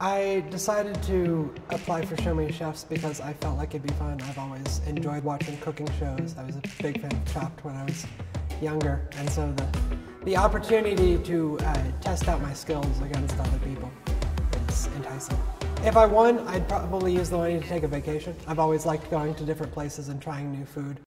I decided to apply for Show Me Chefs because I felt like it'd be fun. I've always enjoyed watching cooking shows. I was a big fan of Chopped when I was younger, and so the opportunity to test out my skills against other people is enticing. If I won, I'd probably use the money to take a vacation. I've always liked going to different places and trying new food.